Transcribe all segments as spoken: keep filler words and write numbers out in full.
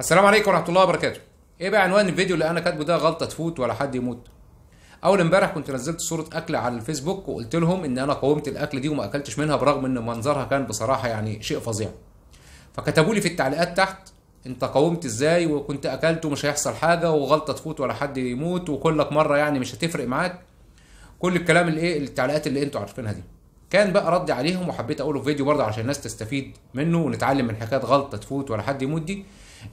السلام عليكم ورحمه الله وبركاته. ايه بقى عنوان الفيديو اللي انا كاتبه ده؟ غلطه تفوت ولا حد يموت. اول امبارح كنت نزلت صوره اكل على الفيسبوك وقلت لهم ان انا قاومت الاكل دي وما اكلتش منها برغم ان منظرها كان بصراحه يعني شيء فظيع. فكتبوا لي في التعليقات تحت انت قاومت ازاي وكنت اكلت ومش هيحصل حاجه وغلطه تفوت ولا حد يموت وكلك مره يعني مش هتفرق معاك. كل الكلام اللي ايه التعليقات اللي انتوا عارفينها دي. كان بقى ردي عليهم وحبيت اقوله في فيديو برضه عشان الناس تستفيد منه ونتعلم من حكايه غلطه تفوت ولا حد يموت دي.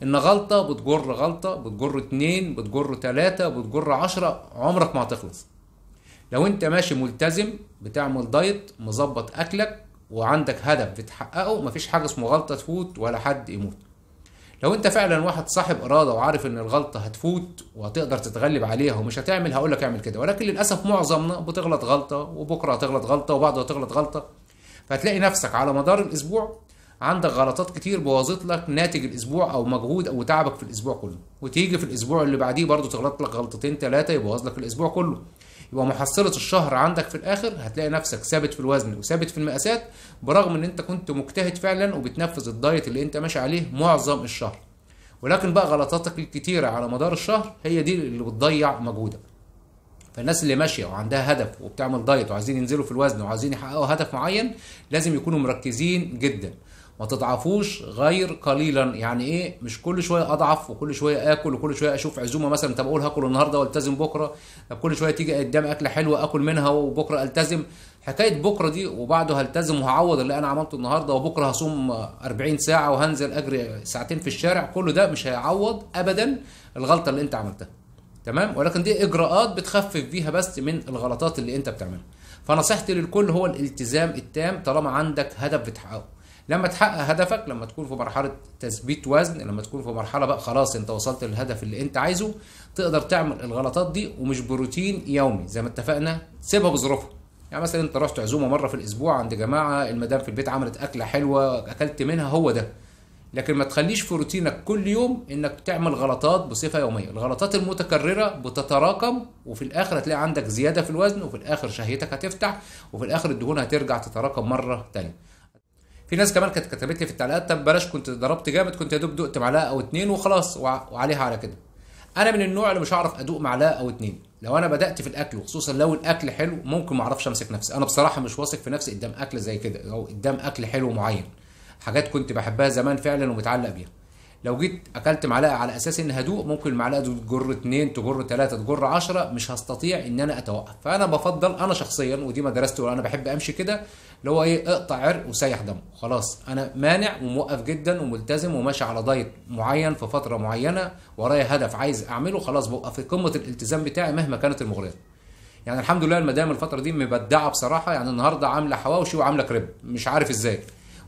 ان غلطه بتجر غلطه بتجر اتنين بتجر تلاته بتجر عشره، عمرك ما هتخلص. لو انت ماشي ملتزم بتعمل دايت مظبط اكلك وعندك هدف بتحققه مفيش حاجه اسمه غلطه تفوت ولا حد يموت. لو انت فعلا واحد صاحب اراده وعارف ان الغلطه هتفوت وهتقدر تتغلب عليها ومش هتعمل هقولك اعمل كده، ولكن للاسف معظمنا بتغلط غلطه وبكره هتغلط غلطه وبعده هتغلط غلطه، فهتلاقي نفسك على مدار الاسبوع عندك غلطات كتير بوظت لك ناتج الاسبوع او مجهود او تعبك في الاسبوع كله، وتيجي في الاسبوع اللي بعديه برضه تغلط لك غلطتين ثلاثه يبوظ لك الاسبوع كله. يبقى محصله الشهر عندك في الاخر هتلاقي نفسك ثابت في الوزن وثابت في المقاسات برغم ان انت كنت مجتهد فعلا وبتنفذ الدايت اللي انت ماشي عليه معظم الشهر، ولكن بقى غلطاتك الكتيره على مدار الشهر هي دي اللي بتضيع مجهودك. فالناس اللي ماشيه وعندها هدف وبتعمل دايت وعايزين ينزلوا في الوزن وعايزين يحققوا هدف معين لازم يكونوا مركزين جدا، ما تضعفوش غير قليلا. يعني ايه؟ مش كل شويه اضعف وكل شويه اكل وكل شويه اشوف عزومه مثلا طب اقول هاكل النهارده والتزم بكره، طب كل شويه تيجي قدام اكله حلوه اكل منها وبكره التزم. حكايه بكره دي وبعده هلتزم وهعوض اللي انا عملته النهارده وبكره هصوم أربعين ساعة وهنزل اجري ساعتين في الشارع، كله ده مش هيعوض ابدا الغلطه اللي انت عملتها. تمام؟ ولكن دي اجراءات بتخفف بيها بس من الغلطات اللي انت بتعملها. فنصيحتي للكل هو الالتزام التام طالما عندك هدف بتحققه. لما تحقق هدفك، لما تكون في مرحله تثبيت وزن، لما تكون في مرحله بقى خلاص انت وصلت للهدف اللي انت عايزه، تقدر تعمل الغلطات دي ومش بروتين يومي زي ما اتفقنا، سيبها بظروفها. يعني مثلا انت رحت عزومه مره في الاسبوع عند جماعه، المدام في البيت عملت اكله حلوه اكلت منها، هو ده. لكن ما تخليش في روتينك كل يوم انك تعمل غلطات بصفه يوميه. الغلطات المتكرره بتتراكم وفي الاخر هتلاقي عندك زياده في الوزن، وفي الاخر شهيتك هتفتح، وفي الاخر الدهون هترجع تتراكم مره ثانيه. في ناس كمان كانت كتبت لي في التعليقات طب بلاش كنت ضربت جامد، كنت يا دوب دقت معلقه او اتنين وخلاص وعليها على كده. انا من النوع اللي مش هعرف ادوق معلقه او اتنين. لو انا بدات في الاكل وخصوصا لو الاكل حلو ممكن ما اعرفش امسك نفسي. انا بصراحه مش واثق في نفسي قدام اكل زي كده او قدام اكل حلو معين، حاجات كنت بحبها زمان فعلا ومتعلق بيها. لو جيت اكلت معلقه على اساس ان هدوق ممكن المعلقه دي تجر اتنين تجر تلاته تجر عشره، مش هستطيع ان انا اتوقف. فانا بفضل انا شخصيا ودي مدرستي وانا بحب امشي كده اللي هو ايه اقطع عرق وسيح دم خلاص. انا مانع وموقف جدا وملتزم وماشي على دايت معين في فتره معينه، ورايا هدف عايز اعمله خلاص ببقى في قمه الالتزام بتاعي مهما كانت المغريات. يعني الحمد لله المدام الفتره دي مبدعه بصراحه، يعني النهارده عامله حواوشي وعامله كريب مش عارف ازاي،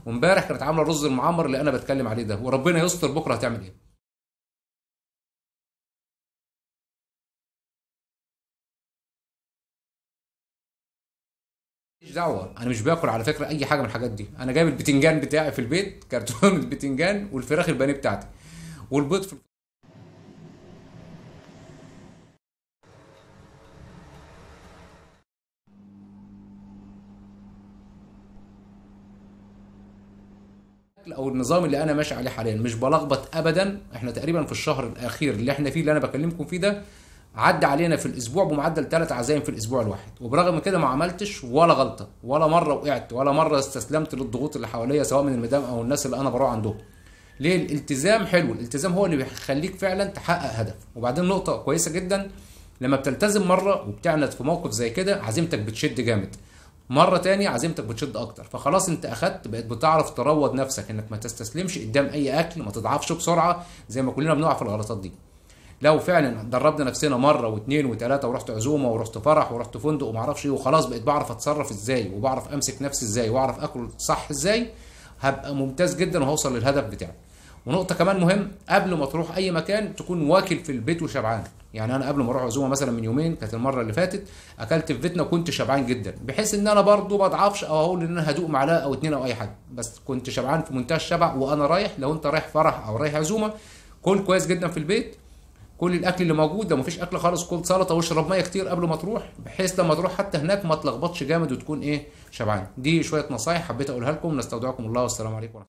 وامبارح كانت عامله الرز المعمر اللي انا بتكلم عليه ده، وربنا يستر بكره هتعمل ايه. ماليش دعوه، انا مش باكل على فكره اي حاجه من الحاجات دي. انا جايب البتنجان بتاعي في البيت كرتونه البتنجان والفراخ البانيه بتاعتي والبيض في او النظام اللي انا ماشي عليه حاليا، مش بلخبط ابدا. احنا تقريبا في الشهر الاخير اللي احنا فيه اللي انا بكلمكم فيه ده عدى علينا في الاسبوع بمعدل ثلاث عزايم في الاسبوع الواحد، وبرغم كده ما عملتش ولا غلطه ولا مره وقعت ولا مره استسلمت للضغوط اللي حواليا سواء من المدام او الناس اللي انا بروح عندهم. ليه؟ الالتزام حلو، الالتزام هو اللي بيخليك فعلا تحقق هدف. وبعدين نقطه كويسه جدا، لما بتلتزم مره وبتعنت في موقف زي كده عزيمتك بتشد جامد، مرة تانية عزيمتك بتشد أكتر، فخلاص أنت أخدت بقيت بتعرف تروض نفسك إنك ما تستسلمش قدام أي أكل، ما تضعفش بسرعة زي ما كلنا بنقع في الغلطات دي. لو فعلا دربنا نفسنا مرة واثنين وثلاثة ورحت عزومة ورحت فرح ورحت فندق ومعرفش إيه وخلاص بقيت بعرف أتصرف إزاي وبعرف أمسك نفسي إزاي وأعرف آكل صح إزاي، هبقى ممتاز جدا وهوصل للهدف بتاعي. ونقطة كمان مهم، قبل ما تروح أي مكان تكون واكل في البيت وشبعان. يعني أنا قبل ما أروح عزومة مثلا من يومين كانت المرة اللي فاتت أكلت في بيتنا وكنت شبعان جدا، بحيث إن أنا برضو ما أضعفش أو أقول إن أنا هدوق معلقة أو اتنين أو أي حاجة، بس كنت شبعان في منتهى الشبع وأنا رايح. لو أنت رايح فرح أو رايح عزومة كل كويس جدا في البيت، كل الأكل اللي موجود، لو مفيش أكل خالص كل سلطة واشرب مية كتير قبل ما تروح، بحيث لما تروح حتى هناك ما تلخبطش جامد وتكون إيه شبعان. دي شوية نصايح حبيت أقولها لكم، نستودعكم الله والسلام عليكم.